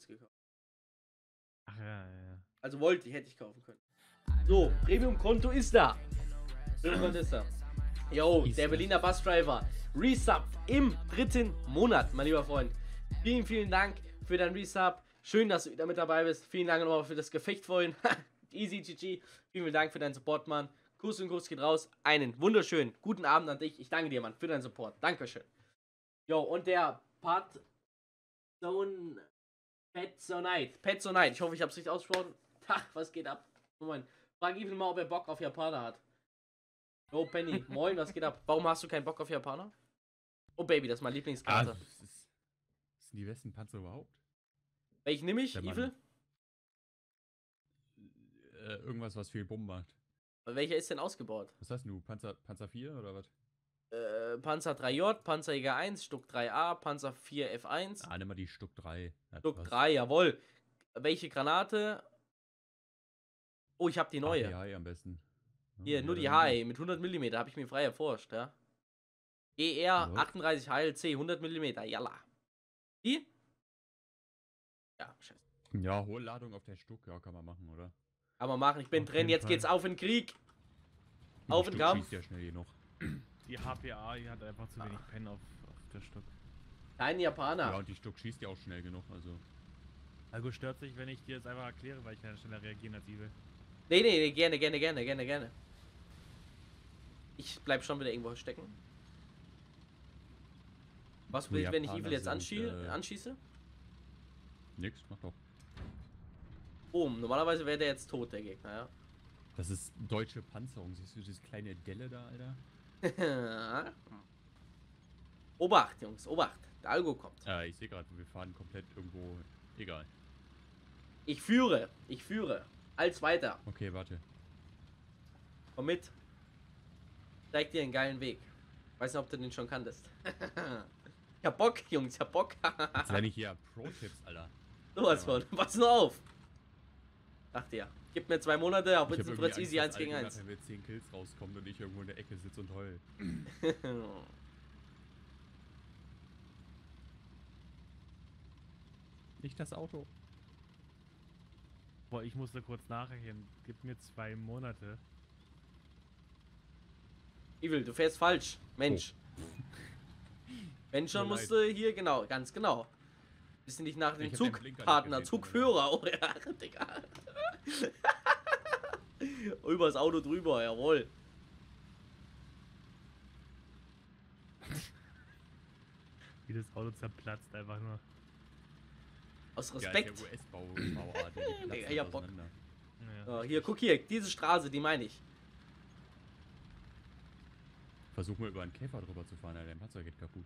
Singles gekauft. Ach ja. Also wollte ich, hätte ich kaufen können. So, Premium-Konto ist da. Premium-Konto ist da. Yo, der Berliner Busdriver resubbt im 3. Monat, mein lieber Freund. Vielen, vielen Dank für dein Resub. Schön, dass du wieder mit dabei bist. Vielen Dank nochmal für das Gefecht vorhin. Easy GG. Vielen, vielen Dank für deinen Support, Mann. Kuss und Kuss geht raus. Einen wunderschönen guten Abend an dich. Ich danke dir, Mann, für deinen Support. Dankeschön. Yo, und der Panzerjäger. Ich hoffe, ich habe es richtig ausgesprochen. Ach, was geht ab? Moment. Frag ihn mal, ob er Bock auf Japaner hat. Oh, Penny. Moin, was geht ab? Warum hast du keinen Bock auf Japaner? Oh, Baby, das ist mein Lieblingskarte. Das sind die besten Panzer überhaupt. Welchen nehme ich, Evil? Irgendwas, was viel Bomben macht. Aber welcher ist denn ausgebaut? Was hast du? Panzer 4 oder was? Panzer III J, Panzerjäger 1, StuG IIIA, Panzer IV F1. Ah, nimm mal die StuG III. StuG III, jawohl. Welche Granate? Oh, ich habe die neue. Die High am besten. Hier, nur die High mit 100 mm, habe ich mir frei erforscht, ja. ER 38 HLC, 100 mm, jalla. Die? Ja, scheiße. Ja, hohe Ladung auf der StuG, ja, kann man machen, oder? Kann man machen, ich bin drin, jetzt geht's auf in den Krieg. Auf in den Kampf. Ja, schnell hier noch. Die HPA, die hat einfach zu wenig Pen auf der StuG. Kein Japaner. Ja, und die StuG schießt ja auch schnell genug, also. Also stört sich, wenn ich dir jetzt einfach erkläre, weil ich dann schneller reagieren als Evil. Nee, gerne. Ich bleib schon wieder irgendwo stecken. Was passiert, wenn ich Evil jetzt anschieße? Nix, mach doch. Boom, normalerweise wäre der jetzt tot, der Gegner, ja. Das ist deutsche Panzerung, siehst du diese kleine Delle da, Alter? Obacht, Jungs, Obacht. Der Algo kommt. Ich sehe gerade, wir fahren komplett irgendwo. Egal. Ich führe. Als weiter. Okay, warte. Komm mit. Zeig dir einen geilen Weg. Weiß nicht, ob du den schon kanntest. Ich hab Bock, Jungs, ich hab Bock. Jetzt lerne ich hier Pro-Tipps, Alter. Sowas von. Pass nur auf. Dachte ja. Gib mir 2 Monate, auch mit dem Fritz Easy 1 gegen 1. Wenn wir 10 Kills rauskommen und ich irgendwo in der Ecke sitze und heul. Nicht das Auto. Boah, ich musste kurz nachrechnen. Gib mir 2 Monate. Evil, du fährst falsch. Mensch. Oh. Mensch, schon musste hier, genau, ganz genau. Bist du nicht nach dem Zugpartner, Zugführer, oh ja, Digga. Übers Auto drüber, jawohl. Wie das Auto zerplatzt einfach nur. Aus Respekt. Ja, der ja, Bock. Ja. So, hier, guck hier, diese Straße, die meine ich. Versuch mal über einen Käfer drüber zu fahren, Alter, dein Panzer geht kaputt.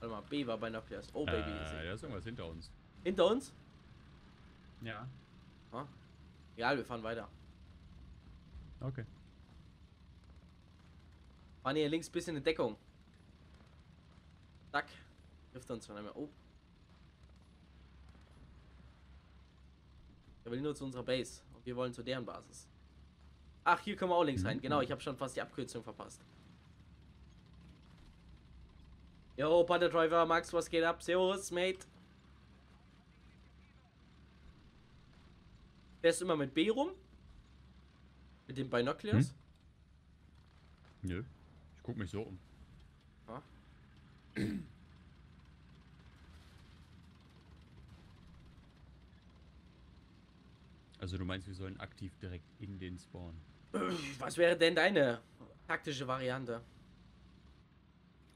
Warte mal, B war beinahe erst. Oh, Baby. Da ist irgendwas hinter uns. Hinter uns? Ja. Ah. Egal, wir fahren weiter. Okay. Fahren hier links ein bisschen in Deckung. Zack. Trifft uns von einmal. Oh. Er will nur zu unserer Base. Und wir wollen zu deren Basis. Ach, hier können wir auch links rein. Genau, ich habe schon fast die Abkürzung verpasst. Yo, Panzerdriver, Max, was geht ab? Servus, Mate. Fährst du immer mit B rum? Mit dem Binoculars? Nö. Ich guck mich so um. Ah. Also du meinst, wir sollen aktiv direkt in den Spawn. Was wäre denn deine taktische Variante?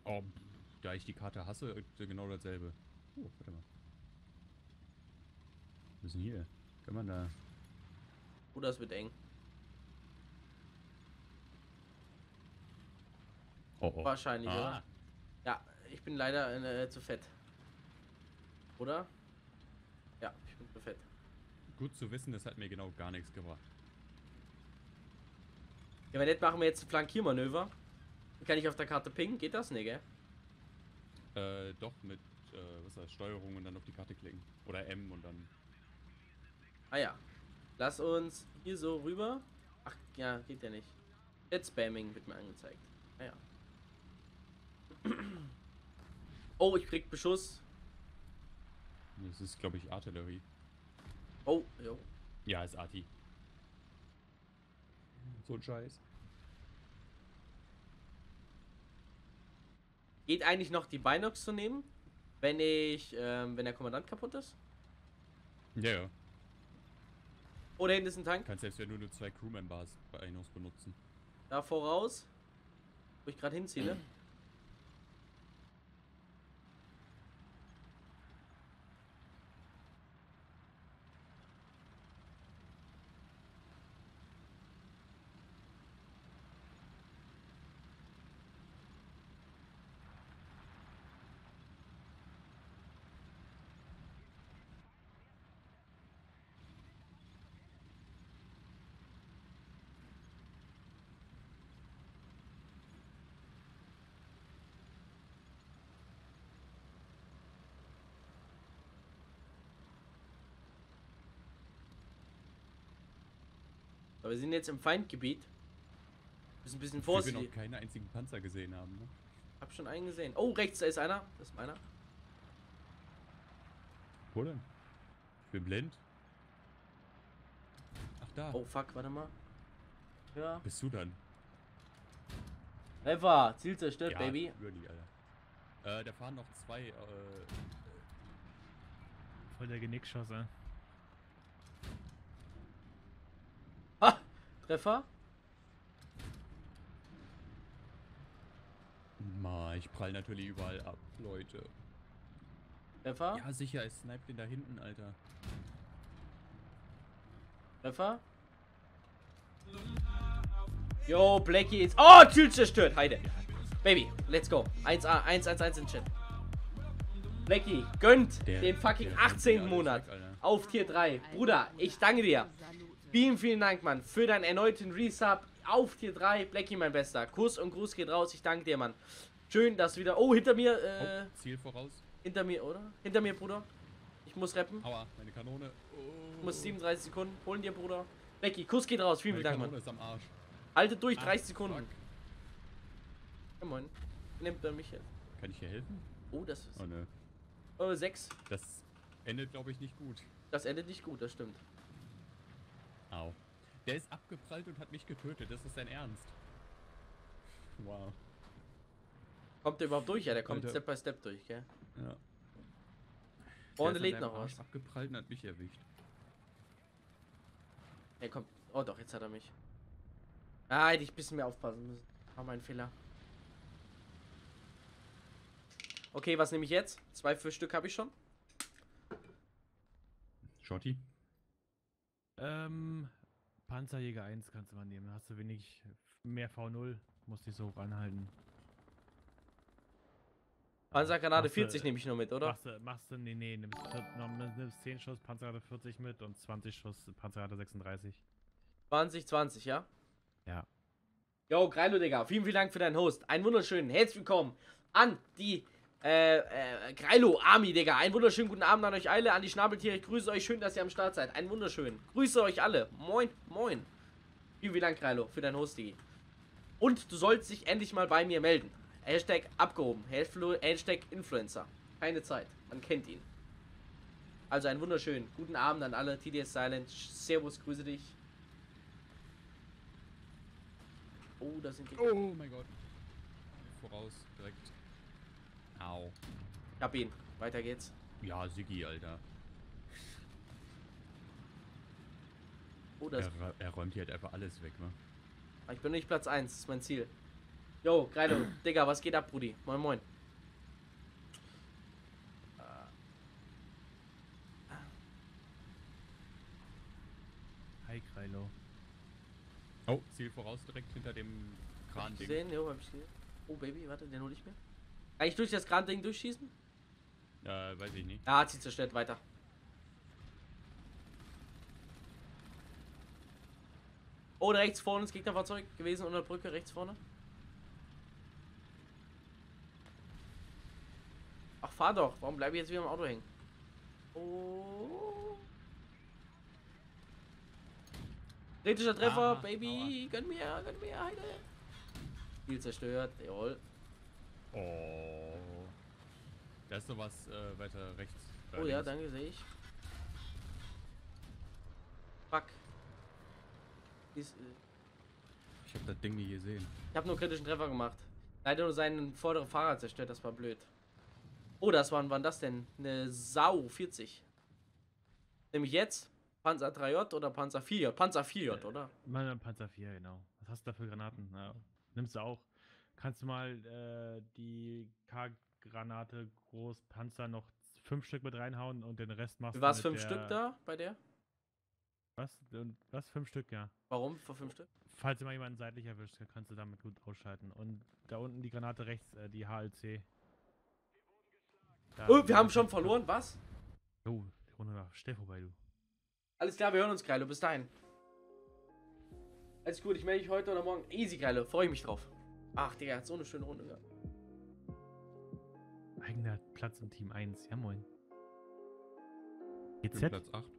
Oh, da ich die Karte hasse, genau dasselbe. Oh, warte mal. Was ist denn hier? Kann man da... Oh, das wird eng. Oh, oh. Wahrscheinlich, oder? Ja, ich bin leider zu fett. Oder? Ja, ich bin zu fett. Gut zu wissen, das hat mir genau gar nichts gebracht. Ja, wenn nicht, machen wir jetzt ein Flankiermanöver. Kann ich auf der Karte pingen? Geht das? Nee, gell? Doch, mit was heißt, Steuerung und dann auf die Karte klicken. Oder M und dann... Ah ja. Lass uns hier so rüber. Ach, ja, geht ja nicht. Jetzt Spamming wird mir angezeigt. Naja. Oh, ich krieg Beschuss. Das ist, glaube ich, Artillerie. Oh, jo. Ja, ist Arti. So ein Scheiß. Geht eigentlich noch die Binox zu nehmen, wenn ich, wenn der Kommandant kaputt ist? Ja, ja. Oder hinten ist ein Tank. Kannst selbst, wenn du nur 2 Crewmember hast, Binox benutzen. Da voraus, wo ich gerade hinziehe, ne? Aber wir sind jetzt im Feindgebiet. Wir müssen ein bisschen vorsichtig. Ich will noch keinen einzigen Panzer gesehen haben. Ne? Hab schon einen gesehen. Oh, rechts, da ist einer. Das ist meiner. Wo denn? Ich bin blind. Ach, da. Oh, fuck, warte mal. Ja. Bist du dann? Einfach, Ziel zerstört, ja, Baby. Really, Alter. Da fahren noch 2. Voll der Genickschosse. Treffer? Ma, ich prall natürlich überall ab, Leute. Treffer? Ja, sicher, ich snipe den da hinten, Alter. Treffer? Yo, Blackie ist... Oh, Tür zerstört, Heide. Baby, let's go. 1A, 111 in Chat. Blackie, gönnt den fucking 18. Monat auf Tier 3. Bruder, ich danke dir. Vielen, vielen Dank, Mann, für deinen erneuten Resub auf Tier 3. Blackie, mein Bester. Kuss und Gruß geht raus. Ich danke dir, Mann. Schön, dass du wieder... Oh, hinter mir... Ziel voraus. Hinter mir, oder? Hinter mir, Bruder. Ich muss rappen. Aua, meine Kanone. Oh. Ich muss 37 Sekunden. Holen dir, Bruder. Blackie, Kuss geht raus. Vielen, vielen Dank, Mann. Meine Kanone ist am Arsch. Haltet durch, 30 Sekunden. Fuck. Ja, moin. Nimmt er mich jetzt. Kann ich dir helfen? Oh, das ist... Oh, ne. 6. Das endet, glaube ich, nicht gut. Das endet nicht gut, das stimmt. Au. Der ist abgeprallt und hat mich getötet. Das ist dein Ernst. Wow. Kommt der überhaupt durch? Ja, der kommt Step by Step durch, gell? Ja. Vorne lädt noch was. Abgeprallt und hat mich erwischt. Er kommt. Oh doch, jetzt hat er mich. Ah, hätte ich ein bisschen mehr aufpassen müssen. War mein Fehler. Okay, was nehme ich jetzt? 2 für StuG habe ich schon. Shorty. Panzerjäger 1 kannst du mal nehmen. Hast du wenig mehr V0, musst dich so ranhalten. Panzergranate 40 nehme ich nur mit, oder? Machst du, nee, nimmst 10 Schuss Panzergranate 40 mit und 20 Schuss Panzergranate 36. 20, ja? Ja. Yo, Greilo, Digga, vielen, vielen Dank für deinen Host. Einen wunderschönen herzlich willkommen an die Greilo, Army, Digga, einen wunderschönen guten Abend an euch alle, an die Schnabeltiere, ich grüße euch, schön, dass ihr am Start seid, einen wunderschönen, grüße euch alle, moin, moin. Vielen Dank, Greilo, für dein Hosting. Und du sollst dich endlich mal bei mir melden. Hashtag abgehoben, Hashtag Influencer, keine Zeit, man kennt ihn. Also einen wunderschönen guten Abend an alle, TDS Silence, servus, grüße dich. Oh, da sind die... Oh mein Gott. Voraus, direkt. Au. Ich hab ihn. Weiter geht's. Ja, Siggi, Alter. Oh, das er räumt hier halt einfach alles weg, ne? Ich bin nicht Platz 1, das ist mein Ziel. Yo, Greilo, Digga, was geht ab, Brudi? Moin, moin. Hi, Greilo. Oh, Ziel voraus, direkt hinter dem Kran-Ding. Sehen, jo, hab ich gesehen. Oh, Baby, warte, den hol ich mir. Kann ich durch das Granding durchschießen? Weiß ich nicht. Ah, zieht zerstört, weiter. Oh, da rechts vorne ist Gegnerfahrzeug gewesen, unter der Brücke, rechts vorne. Ach, fahr doch. Warum bleibe ich jetzt wieder im Auto hängen? Oh. Kritischer Treffer, Baby. Gönn mir, Heide. Viel zerstört, jawohl. Oh. Da ist noch was weiter rechts. Oh ja, danke, sehe ich. Fuck. Ich hab das Ding nie gesehen. Ich hab nur kritischen Treffer gemacht. Leider nur seinen vorderen Fahrer zerstört, das war blöd. Oh, das waren das denn? Eine Sau 40. Nämlich jetzt Panzer 3J oder Panzer 4? Panzer 4J, oder? Panzer 4, genau. Was hast du da für Granaten? Ja. Nimmst du auch. Kannst du mal die K-Granate Großpanzer noch 5 Stück mit reinhauen und den Rest machst du. War es 5 Stück da bei der? Was? 5 Stück, ja. Warum? Vor 5 Stück? Falls immer jemanden seitlich erwischt, kannst du damit gut ausschalten. Und da unten die Granate rechts, die HLC. Da oh, wir haben schon verloren, was? Oh, die Runde war schnell vorbei, du. Alles klar, wir hören uns, Kreilo, bis dahin. Alles gut, ich melde mich heute oder morgen. Easy, Kreilo, freue ich mich drauf. Ach, Digga, hat so eine schöne Runde gehabt. Eigener Platz im Team 1, ja moin. GZ? Platz 8.